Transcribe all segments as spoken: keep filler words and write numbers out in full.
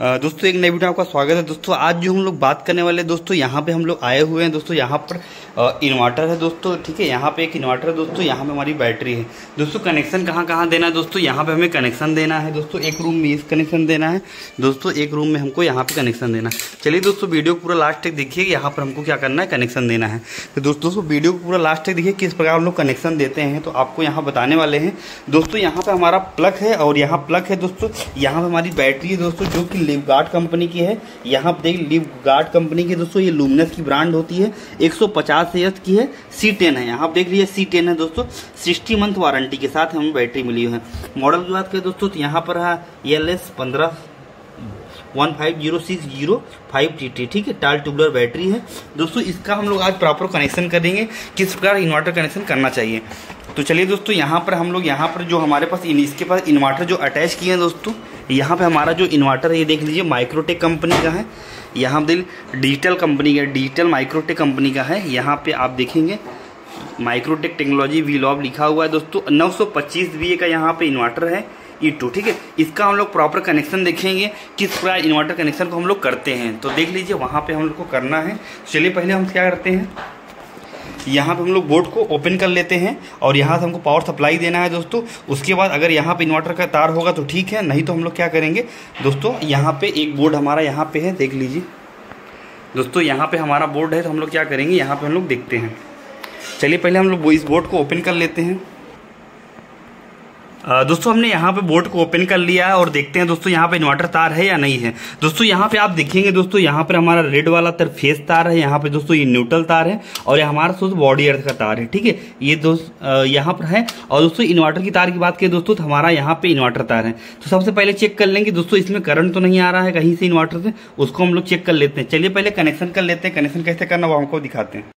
दोस्तों एक नई वीडियो आपका स्वागत है। दोस्तों आज जो हम लोग बात करने वाले दोस्तों यहाँ पे हम लोग आए हुए हैं। दोस्तों यहाँ पर इन्वर्टर है दोस्तों, ठीक है। यहाँ पे एक इन्वर्टर है दोस्तों, यहाँ पे हमारी बैटरी है दोस्तों। कनेक्शन कहाँ कहाँ देना है दोस्तों, यहाँ पे हमें कनेक्शन देना है दोस्तों। एक रूम में इस कनेक्शन देना है दोस्तों, एक रूम में हमको यहाँ पर कनेक्शन देना है। चलिए दोस्तों वीडियो को पूरा लास्ट तक देखिए, यहाँ पर हमको क्या करना है, कनेक्शन देना है। तो दोस्तों वीडियो को पूरा लास्ट तक देखिए, किस प्रकार हम लोग कनेक्शन देते हैं तो आपको यहाँ बताने वाले हैं दोस्तों। यहाँ पर हमारा प्लग है और यहाँ प्लग है दोस्तों, यहाँ पर हमारी बैटरी है दोस्तों, जो कि लिव गार्ड कंपनी की है। यहाँ पे देखिए लिव गार्ड कंपनी की दोस्तों, ये लुमिनस की ब्रांड होती है, एक सौ पचास एच की है, सी टेन है। यहाँ पे देख लीजिए सी टेन है दोस्तों, सिक्सटी मंथ वारंटी के साथ हमें बैटरी मिली है। मॉडल की बात करें दोस्तों तो यहाँ पर है एल एस पंद्रह one five zero six zero five T T, ठीक है। टाल ट्यूबुलर बैटरी है दोस्तों। इसका हम लोग आज प्रॉपर कनेक्शन करेंगे, किस प्रकार इन्वर्टर कनेक्शन करना चाहिए। तो चलिए दोस्तों यहाँ पर हम लोग यहाँ पर जो हमारे पास इन, इसके पास इन्वर्टर जो अटैच किए हैं दोस्तों, यहाँ पे हमारा जो इन्वर्टर है ये देख लीजिए माइक्रोटेक कंपनी का है। यहाँ पे डिजिटल कंपनी का, डिजिटल माइक्रोटेक कंपनी का है। यहाँ पे आप देखेंगे माइक्रोटेक टेक्नोलॉजी वी लॉब लिखा हुआ है दोस्तों। नौ सौ पच्चीस वीए का यहाँ पे इन्वर्टर है ई टू, ठीक है। इसका हम लोग प्रॉपर कनेक्शन देखेंगे, किस प्रकार इन्वर्टर कनेक्शन को हम लोग करते हैं। तो देख लीजिए वहाँ पर हम लोग को करना है। चलिए पहले हम क्या करते हैं, यहाँ पे हम लोग बोर्ड को ओपन कर लेते हैं और यहाँ से हमको पावर सप्लाई देना है दोस्तों। उसके बाद अगर यहाँ पे इन्वर्टर का तार होगा तो ठीक है, नहीं तो हम लोग क्या करेंगे दोस्तों, यहाँ पे एक बोर्ड हमारा यहाँ पे है, देख लीजिए दोस्तों यहाँ पे हमारा बोर्ड है। तो हम लोग क्या करेंगे, यहाँ पे हम लोग देखते हैं। चलिए पहले हम लोग इस बोर्ड को ओपन कर लेते हैं। दोस्तों हमने यहाँ पे बोर्ड को ओपन कर लिया है और देखते हैं दोस्तों यहाँ पे इन्वर्टर तार है या नहीं है। दोस्तों यहाँ पे आप देखेंगे दोस्तों, यहाँ पर हमारा रेड वाला तर फेस तार है, यहाँ पे दोस्तों ये न्यूट्रल तार है और ये हमारा दोस्तों बॉडी अर्थ का तार है, ठीक है। ये दोस्त यहाँ पर है। और दोस्तों इन्वर्टर की तार की बात करें दोस्तों, तो हमारा यहाँ पे इन्वर्टर तार है। तो सबसे पहले चेक कर लेंगे दोस्तों, इसमें करंट तो नहीं आ रहा है कहीं से इन्वर्टर से, उसको हम लोग चेक कर लेते हैं। चलिए पहले कनेक्शन कर लेते हैं, कनेक्शन कैसे करना वो हमको दिखाते हैं।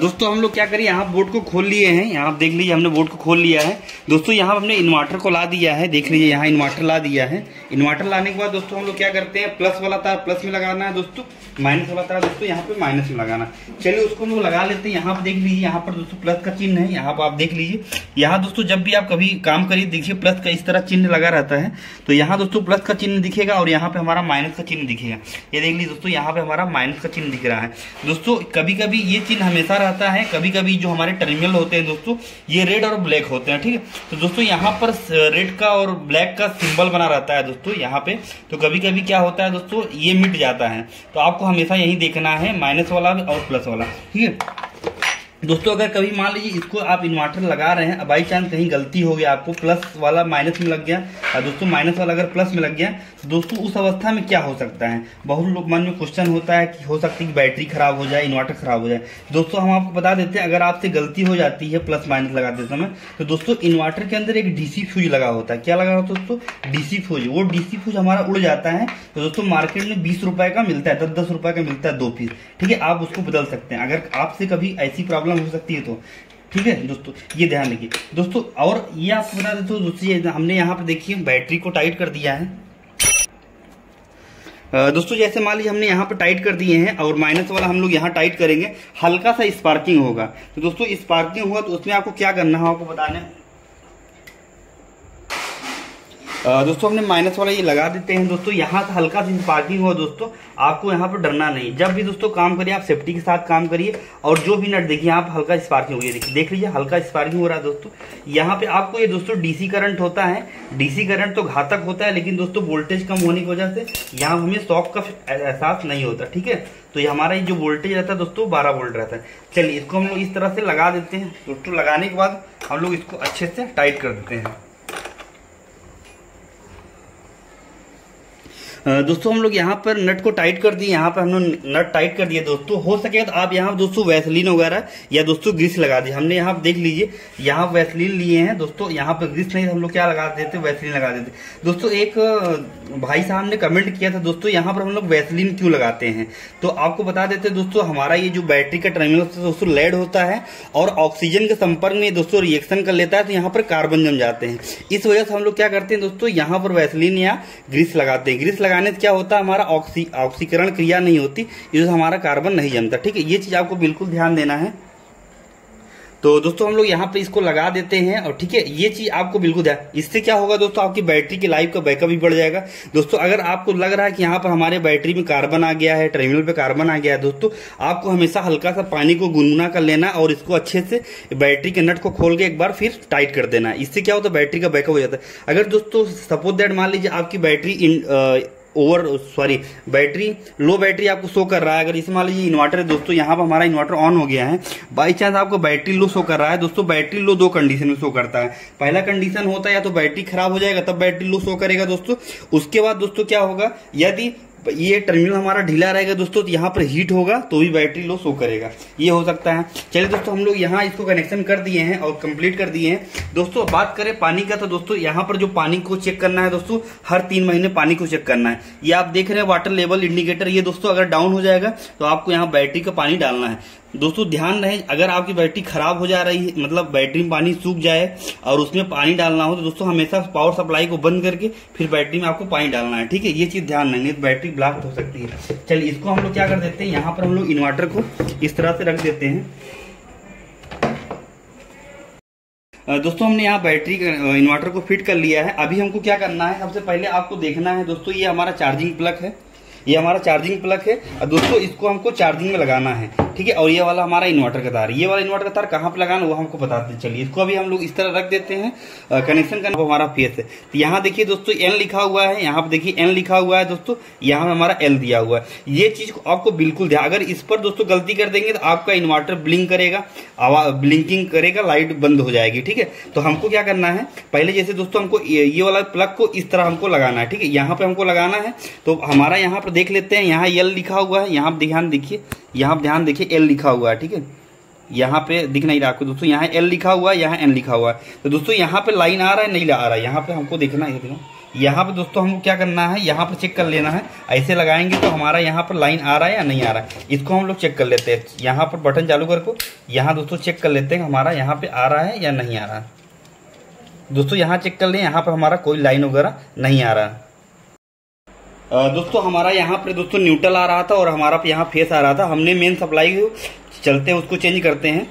दोस्तों हम लोग क्या करें, यहाँ बोर्ड को खोल लिए हैं। यहाँ आप देख लीजिए हमने बोर्ड को खोल लिया है दोस्तों। यहाँ हमने इन्वर्टर को ला दिया है, देख लीजिए यहाँ इन्वर्टर ला दिया है। इन्वर्टर लाने के बाद दोस्तों हम लोग क्या करते हैं, प्लस वाला तार प्लस में लगाना है दोस्तों, माइनस वाला तार दोस्तों यहाँ पे माइनस में लगाना। चलिए उसको हम लोग लगा लेते हैं। यहाँ पर देख लीजिए, यहाँ पर दोस्तों प्लस का चिन्ह है, यहाँ पर आप देख लीजिए। यहाँ दोस्तों जब भी आप कभी काम करिए देखिए प्लस का इस तरह चिन्ह लगा रहता है, तो यहाँ दोस्तों प्लस का चिन्ह दिखेगा और यहाँ पे हमारा माइनस का चिन्ह दिखेगा। ये देख लीजिए दोस्तों, यहाँ पे हमारा माइनस का चिन्ह दिख रहा है दोस्तों। कभी कभी ये चिन्ह ऐसा रहता है, कभी कभी जो हमारे टर्मिनल होते हैं दोस्तों ये रेड और ब्लैक होते हैं, ठीक है। तो दोस्तों यहाँ पर रेड का और ब्लैक का सिंबल बना रहता है दोस्तों यहाँ पे। तो कभी कभी क्या होता है दोस्तों, ये मिट जाता है। तो आपको हमेशा यही देखना है, माइनस वाला और प्लस वाला, ठीक है दोस्तों। अगर कभी मान लीजिए इसको आप इन्वर्टर लगा रहे हैं, बाई चांस कहीं गलती हो गया, आपको प्लस वाला माइनस में लग गया और दोस्तों माइनस वाला अगर प्लस में लग गया, तो दोस्तों उस अवस्था में क्या हो सकता है, बहुत लोग मन में क्वेश्चन होता है कि हो सकती है कि बैटरी खराब हो जाए, इन्वर्टर खराब हो जाए। दोस्तों हम आपको बता देते हैं, अगर आपसे गलती हो जाती है प्लस माइनस लगाते समय, तो दोस्तों इन्वर्टर के अंदर एक डीसी फ्यूज लगा होता है। क्या लगा होता है दोस्तों, डीसी फ्यूज। वो डीसी फ्यूज हमारा उड़ जाता है तो दोस्तों मार्केट में बीस रुपए का मिलता है, दस दस रुपए का मिलता है दो पीस, ठीक है। आप उसको बदल सकते हैं अगर आपसे कभी ऐसी प्रॉब्लम हो सकती है तो, ठीक है दोस्तों, ये ध्यान रखिए दोस्तों। और ये आपको बता देते हो दोस्तों, हमने यहाँ पर देखिए बैटरी को टाइट कर दिया है दोस्तों। जैसे मान लीजिए हमने यहाँ पर टाइट कर दिए हैं और माइनस वाला हम लोग यहाँ टाइट करेंगे, हल्का सा स्पार्किंग होगा। तो दोस्तों स्पार्किंग हुआ तो उसमें आपको क्या करना है आपको बताने दोस्तों। हमने माइनस वाला ये लगा देते हैं दोस्तों, यहाँ से हल्का सी स्पार्किंग हुआ दोस्तों, आपको यहाँ पर डरना नहीं। जब भी दोस्तों काम करिए आप सेफ्टी के साथ काम करिए, और जो भी नट देखिए आप हल्का स्पार्किंग हो गई, देख लीजिए हल्का स्पार्किंग हो रहा है दोस्तों। यहाँ पे आपको ये दोस्तों डीसी करंट होता है, डीसी करंट तो घातक होता है, लेकिन दोस्तों वोल्टेज कम होने की वजह से यहाँ हमें शॉक का एहसास नहीं होता, ठीक है। तो ये हमारा जो वोल्टेज रहता है दोस्तों बारह वोल्ट रहता है। चलिए इसको हम लोग इस तरह से लगा देते हैं दोस्तों। लगाने के बाद हम लोग इसको अच्छे से टाइट कर देते हैं दोस्तों। हम लोग यहाँ पर नट को टाइट कर दिए, यहाँ पर हम लोग नट टाइट कर दिए दोस्तों। हो सके तो आप यहाँ दोस्तों वैसलीन वगैरह या दोस्तों ग्रीस लगा दिए। हमने यहाँ देख लीजिए यहाँ वैसलीन लिए हैं दोस्तों, यहाँ पर ग्रीस नहीं, हम लोग क्या लगा देते वैसलीन लगा देते दोस्तों। एक भाई साहब ने कमेंट किया था दोस्तों, यहाँ पर हम लोग वैसलीन क्यों लगाते हैं, तो आपको बता देते दोस्तों। हमारा ये जो बैटरी का टर्मिनल होता है दोस्तों लेड होता है और ऑक्सीजन के संपर्क में दोस्तों रिएक्शन कर लेता है, तो यहाँ पर कार्बन जम जाते हैं। इस वजह से हम लोग क्या करते हैं दोस्तों, यहाँ पर वैसलीन या ग्रीस लगाते हैं। ग्रीस लगाने से क्या होता है, हमारा ऑक्सी ऑक्सीकरण क्रिया नहीं होती, इससे हमारा कार्बन नहीं जमता, ठीक है। ये चीज आपको बिल्कुल ध्यान देना है। तो दोस्तों हम लोग यहाँ पे इसको लगा देते हैं और ठीक है ये चीज आपको बिल्कुल ध्यान, इससे क्या होगा दोस्तों आपकी बैटरी की लाइफ का बैकअप भी बढ़ जाएगा। दोस्तों अगर आपको लग रहा है कि यहाँ पर हमारे बैटरी में कार्बन आ गया है, टर्मिनल पे कार्बन आ गया है, दोस्तों आपको हमेशा हल्का सा पानी को गुनगुना कर लेना और इसको अच्छे से बैटरी के नट को खोल के एक बार फिर टाइट कर देना। इससे क्या होता है बैटरी का बैकअप हो जाता है। अगर दोस्तों सपोज दैट मान लीजिए आपकी battery over sorry battery low battery आपको शो कर रहा है, अगर इस मान लीजिए इन्वर्टर है दोस्तों, यहाँ पर हमारा इन्वर्टर ऑन हो गया है, बाई चांस आपको बैटरी लो शो कर रहा है। दोस्तों बैटरी लो दो कंडीशन में शो करता है। पहला कंडीशन होता है या तो बैटरी खराब हो जाएगा तब बैटरी लो शो करेगा दोस्तों। उसके बाद दोस्तों क्या होगा, यदि ये टर्मिनल हमारा ढीला रहेगा दोस्तों तो यहाँ पर हीट होगा तो भी बैटरी लो शो करेगा, ये हो सकता है। चलिए दोस्तों हम लोग यहाँ इसको कनेक्शन कर दिए हैं और कंप्लीट कर दिए हैं। दोस्तों बात करें पानी का तो दोस्तों यहाँ पर जो पानी को चेक करना है दोस्तों, हर तीन महीने पानी को चेक करना है। ये आप देख रहे हैं वाटर लेवल इंडिकेटर, ये दोस्तों अगर डाउन हो जाएगा तो आपको यहाँ बैटरी का पानी डालना है। दोस्तों ध्यान रहे अगर आपकी बैटरी खराब हो जा रही है, मतलब बैटरी में पानी सूख जाए और उसमें पानी डालना हो तो दोस्तों हमेशा पावर सप्लाई को बंद करके फिर बैटरी में आपको पानी डालना है, ठीक है। ये चीज ध्यान रखनी, बैटरी ब्लॉक हो सकती है। चलिए इसको हम लोग क्या कर देते हैं, यहाँ पर हम लोग इन्वर्टर को इस तरह से रख देते हैं। दोस्तों हमने यहाँ बैटरी इन्वर्टर को फिट कर लिया है। अभी हमको क्या करना है, सबसे पहले आपको देखना है दोस्तों ये हमारा चार्जिंग प्लग है, ये हमारा चार्जिंग प्लग है और दोस्तों इसको हमको चार्जिंग में लगाना है, ठीक है। और ये वाला हमारा इन्वर्टर का तार, ये वाला इन्वर्टर का तार कहाँ पर लगाना वो हमको बताते हैं। चलिए इसको अभी हम लोग इस तरह रख देते हैं। कनेक्शन का हमारा फेस है तो यहाँ देखिए दोस्तों एन लिखा हुआ है, यहाँ पर देखिए एन लिखा हुआ है दोस्तों, यहाँ हमारा एल दिया हुआ है। ये चीज आपको बिल्कुल ध्यान, अगर इस पर दोस्तों गलती कर देंगे तो आपका इन्वर्टर ब्लिंक करेगा, ब्लिंकिंग करेगा, लाइट बंद हो जाएगी, ठीक है। तो हमको क्या करना है, पहले जैसे दोस्तों हमको ये वाला प्लग को इस तरह हमको लगाना है, ठीक है। यहाँ पर हमको लगाना है तो हमारा यहाँ पर देख लेते हैं, यहाँ एल लिखा हुआ है, यहाँ ध्यान देखिए, यहाँ ध्यान देखिए एल लिखा हुआ है, ठीक है। यहाँ पे दिख नहीं रहा आपको दोस्तों, यहाँ एल लिखा हुआ है, यहाँ एन लिखा हुआ है। तो दोस्तों यहाँ पे लाइन आ रहा है नहीं आ रहा है, यहाँ पे हमको देखना है। यहाँ पे दोस्तों हमको क्या करना है, यहाँ पर चेक कर लेना है, ऐसे लगाएंगे तो हमारा यहाँ पर लाइन आ रहा है या नहीं आ रहा है, इसको हम लोग चेक कर लेते हैं। यहाँ पर बटन चालू करके यहाँ दोस्तों चेक कर लेते हैं हमारा यहाँ पे आ रहा है या नहीं आ रहा है। दोस्तों यहाँ चेक कर लें, यहाँ पर हमारा कोई लाइन वगैरह नहीं आ रहा है। दोस्तों हमारा यहाँ पर दोस्तों न्यूट्रल आ रहा था और हमारा यहाँ फेस आ रहा था। हमने मेन सप्लाई चलते हैं उसको चेंज करते हैं।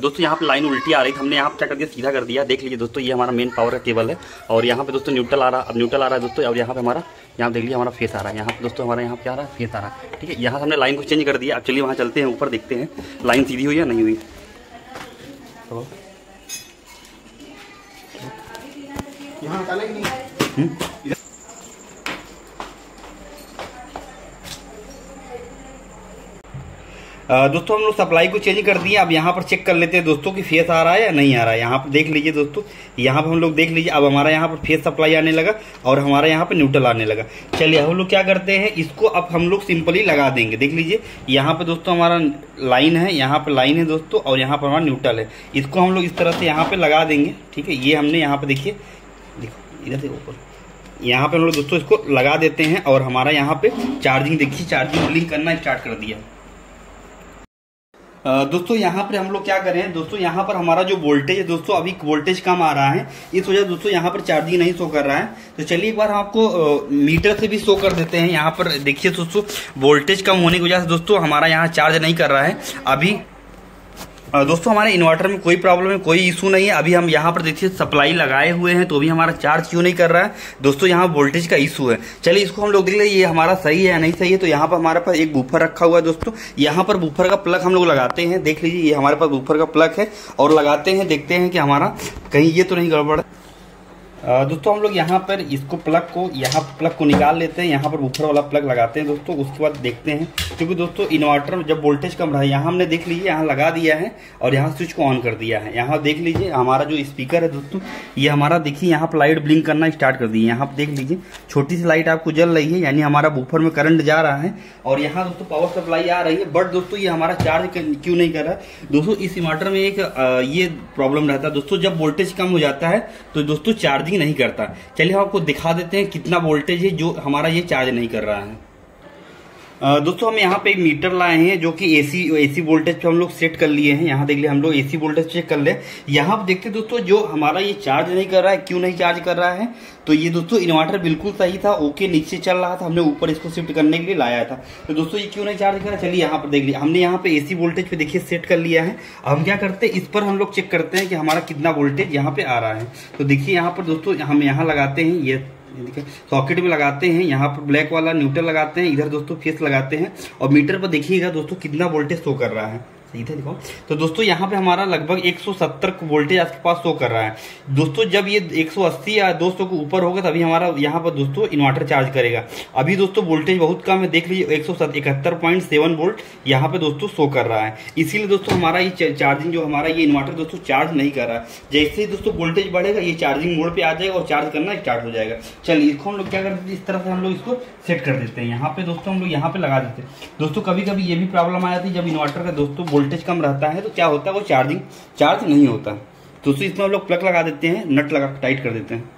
दोस्तों यहाँ पे लाइन उल्टी आ रही थी, हमने यहाँ पे क्या कर दिया सीधा कर दिया। देख लीजिए दोस्तों ये हमारा मेन पावर का केबल है और यहाँ पे दोस्तों न्यूट्रल आ रहा, अब न्यूट्रल आ रहा है दोस्तों, और यहाँ पे हमारा यहाँ देख लीजिए हमारा फेस आ रहा है। यहाँ पे दोस्तों हमारा यहाँ पे आ रहा है फेस आ रहा है, ठीक है। यहाँ हमने लाइन को चेंज कर दिया। अब चलिए वहाँ चलते हैं, ऊपर देखते हैं लाइन सीधी हुई या नहीं हुई। यहाँ दोस्तों हम लोग सप्लाई को चेंज कर दिया। अब यहाँ पर चेक कर लेते हैं दोस्तों कि फेस आ रहा है या नहीं आ रहा है। यहाँ पर देख लीजिए दोस्तों, यहाँ पर हम लोग देख लीजिए अब हमारा यहाँ पर फेस सप्लाई आने लगा और हमारा यहाँ पर न्यूट्रल आने लगा। चलिए हम लोग क्या करते हैं, इसको अब हम लोग सिंपली लगा देंगे। देख लीजिए यहाँ पर दोस्तों हमारा लाइन है, यहाँ पर लाइन है दोस्तों, और यहाँ पर हमारा न्यूट्रल है। इसको हम लोग इस तरह से यहाँ पर लगा देंगे, ठीक है। ये हमने यहाँ पर देखिए, देखो इधर से ऊपर यहाँ पर हम लोग दोस्तों इसको लगा देते हैं और हमारा यहाँ पर चार्जिंग देखिए, चार्जिंग लिंक करना स्टार्ट कर दिया। दोस्तों यहाँ पर हम लोग क्या करें, दोस्तों यहाँ पर हमारा जो वोल्टेज है दोस्तों, अभी वोल्टेज कम आ रहा है, इस वजह से दोस्तों यहाँ पर चार्जिंग नहीं शो कर रहा है। तो चलिए एक बार हम आपको मीटर से भी शो कर देते हैं। यहाँ पर देखिए दोस्तों वोल्टेज कम होने की वजह से दोस्तों हमारा यहाँ चार्ज नहीं कर रहा है। अभी दोस्तों हमारे इन्वर्टर में कोई प्रॉब्लम है, कोई इशू नहीं है। अभी हम यहाँ पर देखिए सप्लाई लगाए हुए हैं तो भी हमारा चार्ज क्यों नहीं कर रहा है दोस्तों, यहाँ वोल्टेज का इशू है। चलिए इसको हम लोग देख लें ये हमारा सही है या नहीं सही है। तो यहाँ पर हमारे पास एक बूफर रखा हुआ है दोस्तों, यहाँ पर बूफर का प्लग हम लोग लगाते हैं। देख लीजिए ये हमारे पास बूफर का प्लग है और लगाते हैं, देखते हैं कि हमारा कहीं ये तो नहीं गड़बड़। दोस्तों हम लोग यहाँ पर इसको प्लग को यहाँ प्लग को निकाल लेते हैं, यहाँ पर बूफर वाला प्लग लगाते हैं दोस्तों। उसके बाद देखते हैं, क्योंकि दोस्तों इन्वर्टर में जब वोल्टेज कम रहा है, यहाँ हमने देख लीजिए यहाँ लगा दिया है और यहाँ स्विच को ऑन कर दिया है। यहाँ देख लीजिए हमारा जो स्पीकर है दोस्तों, ये हमारा देखिए यहाँ पर लाइट ब्लिंक करना स्टार्ट कर दी है। यहाँ पर देख लीजिए छोटी सी लाइट आपको जल रही है, यानी हमारा बूफर में करंट जा रहा है और यहाँ दोस्तों पावर सप्लाई आ रही है। बट दोस्तों ये हमारा चार्ज क्यों नहीं कर रहा है दोस्तों, इस इन्वर्टर में एक ये प्रॉब्लम रहता है दोस्तों, जब वोल्टेज कम हो जाता है तो दोस्तों चार्जिंग नहीं करता। चलिए हम आपको दिखा देते हैं कितना वोल्टेज है जो हमारा ये चार्ज नहीं कर रहा है। दोस्तों हम यहाँ पे एक मीटर लाए हैं जो कि एसी एसी वोल्टेज पे हम लोग सेट कर लिए हैं। यहाँ देख लिए हम लोग एसी वोल्टेज चेक कर ले। यहाँ आप देखते दोस्तों जो हमारा ये चार्ज नहीं कर रहा है, क्यों नहीं चार्ज कर रहा है, तो ये दोस्तों इन्वर्टर बिल्कुल सही था, ओके नीचे चल रहा था, हमने ऊपर इसको शिफ्ट करने के लिए लाया था। तो दोस्तों ये क्यों नहीं चार्ज कर रहा, चलिए यहाँ पर देख लिया। हमने यहाँ पे एसी वोल्टेज पे देखिए सेट कर लिया है। हम क्या करते हैं, इस पर हम लोग चेक करते हैं कि हमारा कितना वोल्टेज यहाँ पे आ रहा है। तो देखिए यहाँ पर दोस्तों हम यहाँ लगाते हैं, ये सॉकेट में लगाते हैं, यहाँ पर ब्लैक वाला न्यूट्रल लगाते हैं, इधर दोस्तों फेस लगाते हैं, और मीटर पर देखिएगा दोस्तों कितना वोल्टेज शो कर रहा है। इधर देखो तो दोस्तों यहाँ पे हमारा लगभग एक सौ सत्तर वोल्टेज आपके पास शो कर रहा है। दोस्तों जब ये एक सौ अस्सी या दो सौ के ऊपर होगा तभी हमारा यहाँ पर दोस्तों इन्वर्टर चार्ज करेगा। अभी दोस्तों वोल्टेज बहुत कम है, देख लीजिए एक सौ इकहत्तर पॉइंट सात वोल्ट यहाँ पे दोस्तों शो कर रहा है। इसीलिए दोस्तों हमारा ये चार्जिंग जो हमारा ये इन्वर्टर दोस्तों चार्ज नहीं कर रहा है। जैसे ही दोस्तों वोल्टेज बढ़ेगा ये चार्जिंग मोड पर आ जाएगा और चार्ज करना स्टार्ट हो जाएगा। चलिए इसको हम लोग क्या कर देते हैं, इस तरह से हम लोग इसको सेट कर देते हैं। यहाँ पे दोस्तों हम लोग यहाँ पे लगा देते हैं। दोस्तों कभी कभी ये भी प्रॉब्लम आ जाती है, जब इन्वर्टर का दोस्तों वोल्टेज कम रहता है तो क्या होता है, वो चार्जिंग चार्ज नहीं होता। तो दोस्तों इसमें हम लोग प्लग लगा देते हैं, नट लगा टाइट कर देते हैं।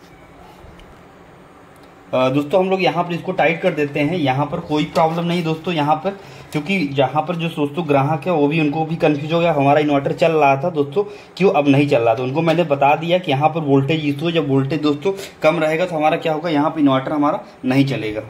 दोस्तों हम लोग यहाँ पर इसको टाइट कर देते हैं। यहाँ पर कोई प्रॉब्लम नहीं दोस्तों, यहाँ पर क्योंकि यहाँ पर जो दोस्तों ग्राहक है वो भी उनको भी कंफ्यूज हो गया, हमारा इन्वर्टर चल रहा था दोस्तों क्यों अब नहीं चल रहा था। उनको मैंने बता दिया कि यहाँ पर वोल्टेज इशू है, जब वोल्टेज दोस्तों कम रहेगा तो हमारा क्या होगा, यहाँ पर इन्वर्टर हमारा नहीं चलेगा।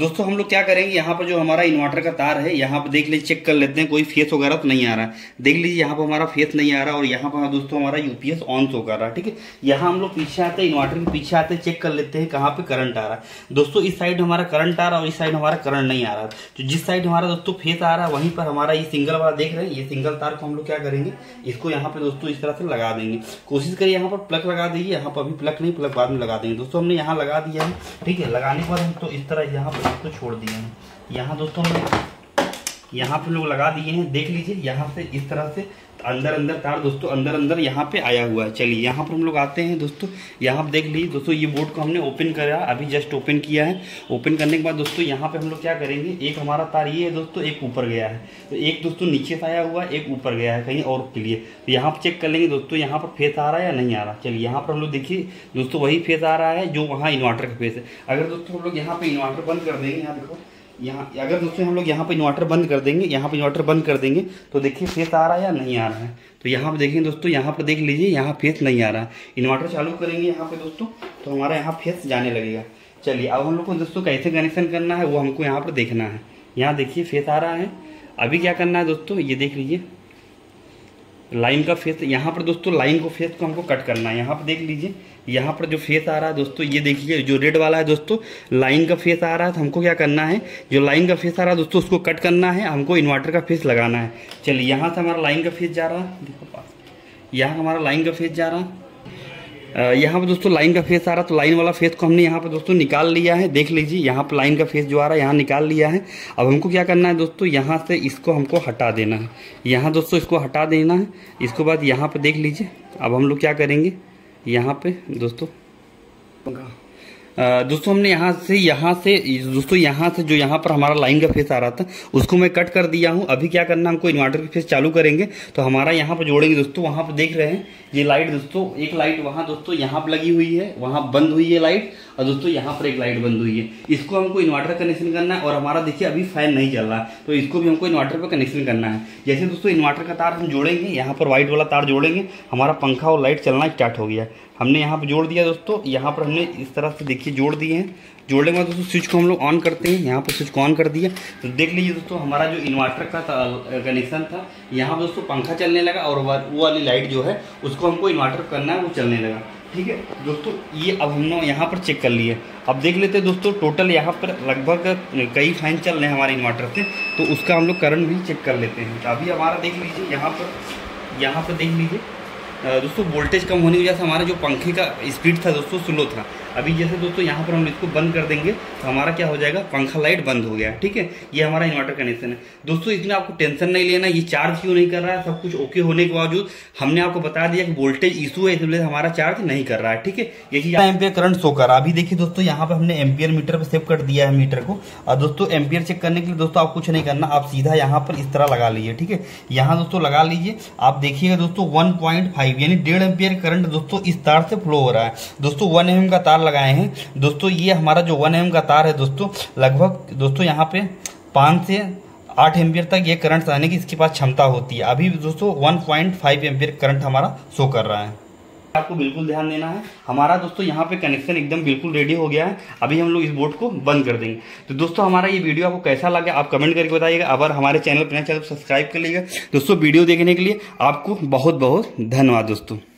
दोस्तों हम लोग क्या करेंगे, यहाँ पर जो हमारा इन्वर्टर का तार है यहाँ पर देख लीजिए, चेक कर लेते हैं कोई फेस वगैरह तो नहीं आ रहा है। देख लीजिए यहाँ पर हमारा फेस नहीं आ रहा और यहाँ पर दोस्तों हमारा यूपीएस ऑन शो कर रहा है, ठीक है। यहाँ हम लोग पीछे आते हैं, इन्वर्टर के पीछे आते हैं, चेक कर लेते हैं कहाँ पर करंट आ रहा है। दोस्तों इस साइड हमारा करंट आ रहा है और इस साइड हमारा करंट नहीं आ रहा। तो जिस साइड हमारा दोस्तों फेस आ रहा है वहीं पर हमारा ये सिंगल वाला देख रहे हैं, ये सिंगल तार को हम लोग क्या करेंगे, इसको यहाँ पर दोस्तों इस तरह से लगा देंगे। कोशिश करिए यहाँ पर प्लग लगा दीजिए, यहाँ पर अभी प्लग नहीं, प्लग बाद में लगा देंगे। दोस्तों हमने यहाँ लगा दिया है, ठीक है। लगाने के बाद हम तो इस तरह यहाँ पर इसको छोड़ दिए हैं। यहाँ दोस्तों यहाँ पे लोग लगा दिए हैं, देख लीजिए यहाँ से इस तरह से अंदर अंदर तार दोस्तों अंदर अंदर यहाँ पे आया हुआ है। चलिए यहाँ पर हम लोग आते हैं दोस्तों, यहाँ पर देख लीजिए दोस्तों ये बोर्ड को हमने ओपन करा, अभी जस्ट ओपन किया है। ओपन करने के बाद दोस्तों यहाँ पे हम लोग क्या करेंगे, एक हमारा तार ये है दोस्तों, एक ऊपर गया है, तो एक दोस्तों नीचे से आया हुआ है, एक ऊपर गया है कहीं और के लिए। तो यहाँ पर चेक कर लेंगे दोस्तों यहाँ पर फेस आ रहा है या नहीं आ रहा। चलिए यहाँ पर हम लोग देखिए दोस्तों वही फेस आ रहा है जो वहाँ इन्वर्टर का फेस है। अगर दोस्तों हम लोग यहाँ पर इन्वर्टर बंद कर देंगे, यहाँ देखो यहाँ अगर दोस्तों हम लोग यहाँ पे इन्वर्टर बंद कर देंगे, यहाँ पे इन्वर्टर बंद कर देंगे तो देखिए फेस आ रहा है या नहीं आ रहा है। तो यहाँ पे देखें दोस्तों, यहाँ पर देख लीजिए यहाँ फेस नहीं आ रहा है। इन्वर्टर चालू करेंगे यहाँ पे दोस्तों तो हमारा यहाँ फेस जाने लगेगा। चलिए अब हम लोग को दोस्तों कैसे कनेक्शन करना है वो हमको यहाँ पर देखना है। यहाँ देखिए फेस आ रहा है, अभी क्या करना है दोस्तों, ये देख लीजिए लाइन का फेस, यहाँ पर दोस्तों लाइन को फेस को हमको कट करना है। यहाँ पर देख लीजिए यहाँ पर जो फेस आ रहा है दोस्तों, ये देखिए जो रेड वाला है दोस्तों लाइन का फेस आ रहा है। तो हमको क्या करना है, जो लाइन का फेस आ रहा है दोस्तों उसको कट करना है, हमको इन्वर्टर का फेस लगाना है। चलिए यहाँ से हमारा लाइन का फेस जा रहा है, देखो पास यहाँ हमारा लाइन का फेस जा रहा है। यहाँ पर दोस्तों लाइन का फेस आ रहा, तो लाइन वाला फेस को हमने यहाँ पर दोस्तों निकाल लिया है। देख लीजिए यहाँ पर लाइन का फेस जो आ रहा है यहाँ निकाल लिया है। अब हमको क्या करना है दोस्तों, यहाँ से इसको हमको हटा देना है, यहाँ दोस्तों इसको हटा देना है। इसके बाद यहाँ पर देख लीजिए अब हम लोग क्या करेंगे, यहाँ पे दोस्तों दोस्तों हमने यहाँ से यहाँ से दोस्तों यहाँ से जो यहाँ पर हमारा लाइन का फेस आ रहा था उसको मैं कट कर दिया हूँ। अभी क्या करना, हमको इन्वर्टर का फेस चालू करेंगे तो हमारा यहाँ पर जोड़ेंगे दोस्तों। वहाँ पर देख रहे हैं ये लाइट दोस्तों, एक लाइट वहाँ दोस्तों यहाँ पर लगी हुई है, वहाँ बंद हुई है लाइट, और दोस्तों यहाँ पर एक लाइट बंद हुई है। इसको हमको इन्वर्टर कनेक्शन करना है। और हमारा देखिए अभी फैन नहीं चल रहा है, तो इसको भी हमको इन्वर्टर पर कनेक्शन करना है। जैसे दोस्तों इन्वर्टर का तार हम जोड़ेंगे, यहाँ पर व्हाइट वाला तार जोड़ेंगे, हमारा पंखा और लाइट चलना स्टार्ट हो गया। हमने यहाँ पर जोड़ दिया दोस्तों, यहाँ पर हमने इस तरह से देखिए जोड़ दिए हैं। जोड़ने के बाद दोस्तों स्विच को हम लोग ऑन करते हैं, यहाँ पर स्विच को ऑन कर दिया तो देख लीजिए दोस्तों हमारा जो इन्वर्टर का कनेक्शन था, यहाँ पर दोस्तों पंखा चलने लगा और वो वाली लाइट जो है उसको हमको इन्वर्टर करना है, वो चलने लगा, ठीक है दोस्तों। ये अब हमने यहाँ पर चेक कर लिए। अब देख लेते हैं दोस्तों टोटल यहाँ पर लगभग कई फैन चल रहे हैं हमारे इन्वर्टर से, तो उसका हम लोग करंट भी चेक कर लेते हैं। अभी हमारा देख लीजिए यहाँ पर यहाँ पर देख लीजिए दोस्तों वोल्टेज कम होने की वजह से हमारा जो पंखे का स्पीड था दोस्तों स्लो था। अभी जैसे दोस्तों यहाँ पर हम इसको बंद कर देंगे तो हमारा क्या हो जाएगा, पंखा लाइट बंद हो गया, ठीक है। ये हमारा इन्वर्टर कनेक्शन है दोस्तों, इसमें आपको टेंशन नहीं लेना ये चार्ज क्यों नहीं कर रहा है। सब कुछ ओके होने के बावजूद हमने आपको बता दिया कि वोल्टेज इशू है, इसलिए हमारा चार्ज नहीं कर रहा है, ठीक है। ये चीज एम्पियर करंट शो कर रहा है। अभी देखिए दोस्तों यहाँ पर हमने एम्पियर मीटर पर सेव कर दिया है मीटर को। और दोस्तों एम्पियर चेक करने के लिए दोस्तों आप कुछ नहीं करना, आप सीधा यहाँ पर इस तरह लगा लीजिए, ठीक है। यहाँ दोस्तों लगा लीजिए, आप देखिएगा दोस्तों वन पॉइंट फाइव यानी डेढ़ एम्पियर करंट दोस्तों इस तार से फ्लो हो रहा है। दोस्तों वन एम एम का तार लगाए हैं दोस्तों। ये हमारा जो वन एम का तार है दोस्तों, लगभग दोस्तों यहाँ पे पाँच से आठ एम्पियर तक ये करंट चलाने की इसके पास क्षमता होती है। अभी दोस्तों one point five ampere current हमारा शो कर रहा है। आपको बिल्कुल ध्यान देना है। हमारा दोस्तों यहाँ पे कनेक्शन एकदम बिल्कुल रेडी हो गया है। अभी हम लोग इस बोर्ड को बंद कर देंगे। तो दोस्तों हमारा ये वीडियो आपको कैसा लगा आप कमेंट करके बताइएगा। अगर हमारे चैनल पर नए चैनल सब्सक्राइब कर लीजिएगा। दोस्तों वीडियो देखने के लिए आपको बहुत बहुत धन्यवाद दोस्तों।